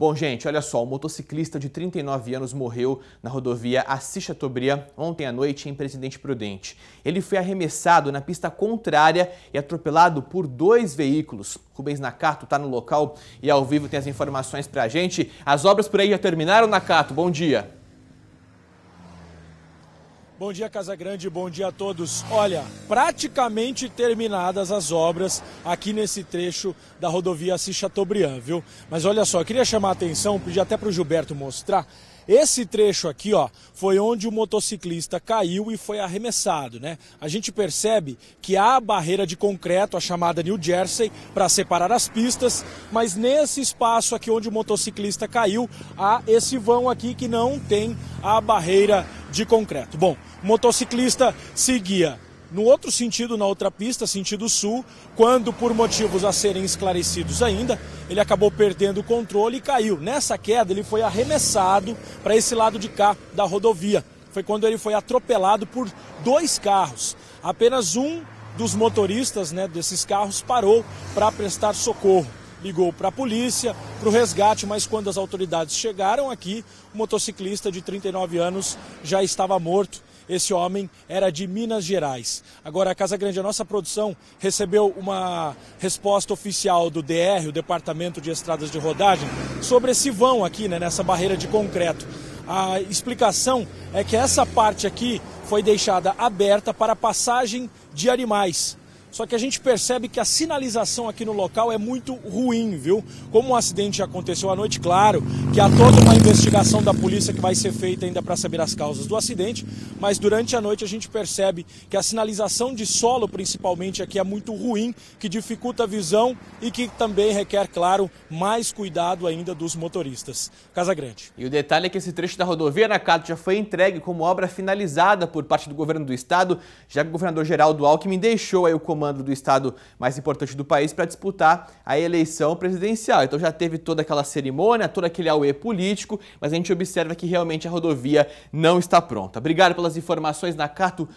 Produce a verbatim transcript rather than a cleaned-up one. Bom, gente, olha só, um motociclista de trinta e nove anos morreu na rodovia Assis Chateaubriand ontem à noite em Presidente Prudente. Ele foi arremessado na pista contrária e atropelado por dois veículos. Rubens Nakato está no local e ao vivo tem as informações para a gente. As obras por aí já terminaram, Nakato? Bom dia. Bom dia, Casa Grande, bom dia a todos. Olha, praticamente terminadas as obras aqui nesse trecho da rodovia Assis Chateaubriand, viu? Mas olha só, eu queria chamar a atenção, pedir até para o Gilberto mostrar. Esse trecho aqui, ó, foi onde o motociclista caiu e foi arremessado, né? A gente percebe que há a barreira de concreto, a chamada New Jersey, para separar as pistas, mas nesse espaço aqui onde o motociclista caiu, há esse vão aqui que não tem a barreira de concreto. Bom, o motociclista seguia no outro sentido, na outra pista, sentido sul, quando, por motivos a serem esclarecidos ainda, ele acabou perdendo o controle e caiu. Nessa queda, ele foi arremessado para esse lado de cá da rodovia. Foi quando ele foi atropelado por dois carros. Apenas um dos motoristas, né, desses carros parou para prestar socorro. Ligou para a polícia, para o resgate, mas quando as autoridades chegaram aqui, o motociclista de trinta e nove anos já estava morto. Esse homem era de Minas Gerais. Agora, a Casa Grande, a nossa produção, recebeu uma resposta oficial do D E R, o Departamento de Estradas de Rodagem, sobre esse vão aqui, né, nessa barreira de concreto. A explicação é que essa parte aqui foi deixada aberta para passagem de animais. Só que a gente percebe que a sinalização aqui no local é muito ruim, viu? Como o acidente aconteceu à noite, claro que há toda uma investigação da polícia que vai ser feita ainda para saber as causas do acidente, mas durante a noite a gente percebe que a sinalização de solo, principalmente aqui, é muito ruim, que dificulta a visão e que também requer, claro, mais cuidado ainda dos motoristas. Casa Grande. E o detalhe é que esse trecho da rodovia Nakato já foi entregue como obra finalizada por parte do governo do estado, já que o governador Geraldo Alckmin deixou aí o comando Comando do estado mais importante do país para disputar a eleição presidencial. Então já teve toda aquela cerimônia, todo aquele auê político, mas a gente observa que realmente a rodovia não está pronta. Obrigado pelas informações, Nakato.